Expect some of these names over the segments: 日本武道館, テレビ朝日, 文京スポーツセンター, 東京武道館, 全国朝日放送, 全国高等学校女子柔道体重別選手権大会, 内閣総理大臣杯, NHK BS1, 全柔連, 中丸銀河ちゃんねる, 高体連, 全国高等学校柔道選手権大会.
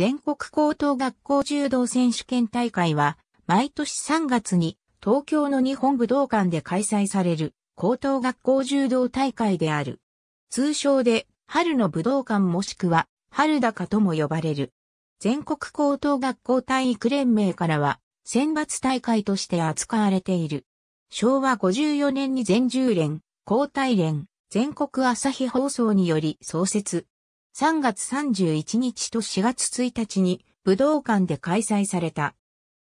全国高等学校柔道選手権大会は、毎年3月に東京の日本武道館で開催される高等学校柔道大会である。通称で春の武道館もしくは春高とも呼ばれる。全国高等学校体育連盟からは選抜大会として扱われている。昭和54年に全柔連、高体連、全国朝日放送により創設。3月31日と4月1日に武道館で開催された。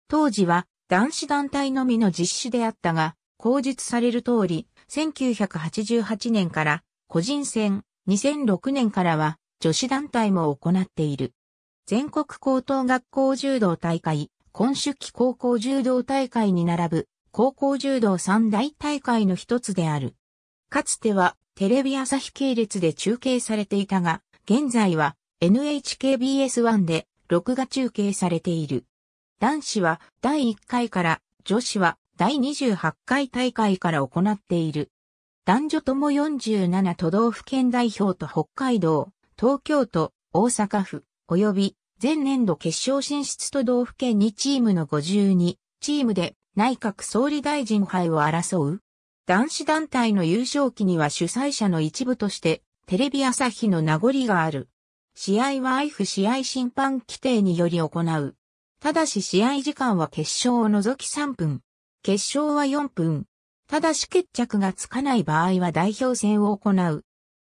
当時は男子団体のみの実施であったが、後述される通り、1988年から個人戦、2006年からは女子団体も行っている。全国高等学校柔道大会、今秋季高校柔道大会に並ぶ高校柔道三大大会の一つである。かつてはテレビ朝日系列で中継されていたが、現在は NHK BS1 で録画中継されている。男子は第1回から、女子は第28回大会から行っている。男女とも47都道府県代表と北海道、東京都、大阪府、及び前年度決勝進出都道府県2チームの52チームで内閣総理大臣杯を争う。男子団体の優勝旗には主催者の一部として、テレビ朝日の名残がある。試合はIF試合審判規定により行う。ただし試合時間は決勝を除き3分。決勝は4分。ただし決着がつかない場合は代表戦を行う。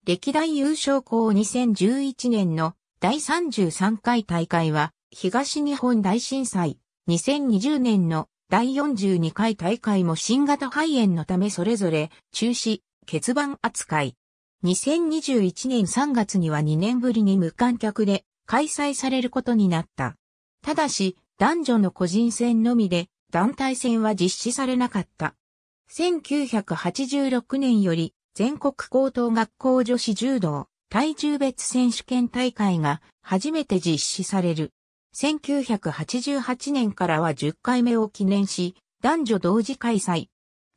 歴代優勝校2011年の第33回大会は東日本大震災、2020年の第42回大会も新型肺炎のためそれぞれ中止、欠番扱い。2021年3月には2年ぶりに無観客で開催されることになった。ただし、男女の個人戦のみで、団体戦は実施されなかった。1986年より、全国高等学校女子柔道、体重別選手権大会が初めて実施される。1988年からは10回目を記念し、男女同時開催。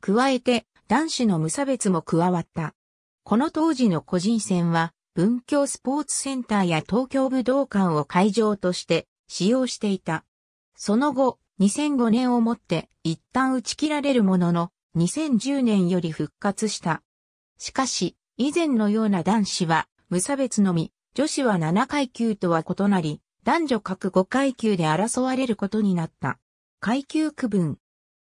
加えて、男子の無差別も加わった。この当時の個人戦は、文京スポーツセンターや東京武道館を会場として使用していた。その後、2005年をもって一旦打ち切られるものの、2010年より復活した。しかし、以前のような男子は無差別のみ、女子は7階級とは異なり、男女各5階級で争われることになった。階級区分。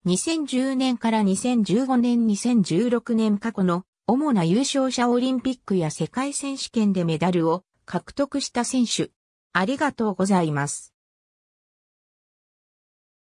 2010年から2015年、2016年過去の主な優勝者オリンピックや世界選手権でメダルを獲得した選手。ありがとうございます。